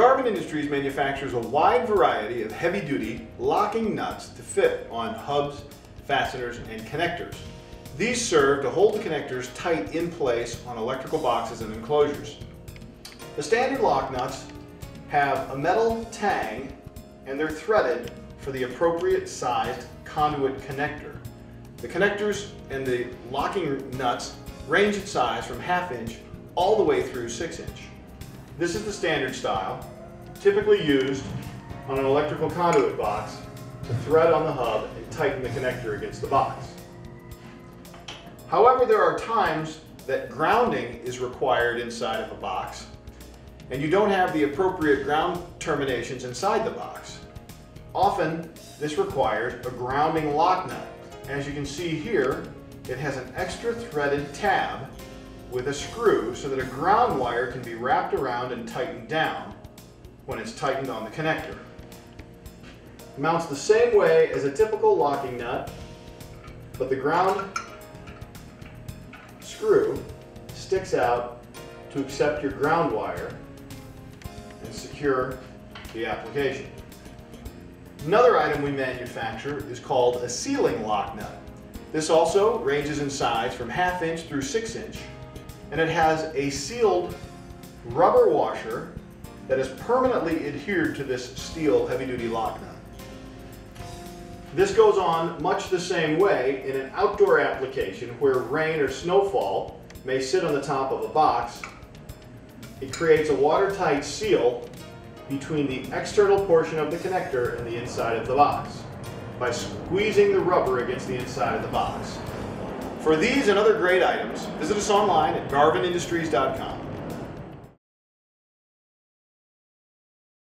Garvin Industries manufactures a wide variety of heavy-duty locking nuts to fit on hubs, fasteners, and connectors. These serve to hold the connectors tight in place on electrical boxes and enclosures. The standard lock nuts have a metal tang and they're threaded for the appropriate sized conduit connector. The connectors and the locking nuts range in size from 1/2 inch all the way through 6 inch. This is the standard style, typically used on an electrical conduit box to thread on the hub and tighten the connector against the box. However, there are times that grounding is required inside of a box and you don't have the appropriate ground terminations inside the box. Often, this requires a grounding lock nut. As you can see here, it has an extra threaded tab with a screw so that a ground wire can be wrapped around and tightened down when it's tightened on the connector. It mounts the same way as a typical locking nut, but the ground screw sticks out to accept your ground wire and secure the application. Another item we manufacture is called a sealing lock nut. This also ranges in size from 1/2 inch through 6 inch, and it has a sealed rubber washer that is permanently adhered to this steel heavy-duty lock nut. This goes on much the same way in an outdoor application where rain or snowfall may sit on the top of a box. It creates a watertight seal between the external portion of the connector and the inside of the box by squeezing the rubber against the inside of the box. For these and other great items, visit us online at garvinindustries.com.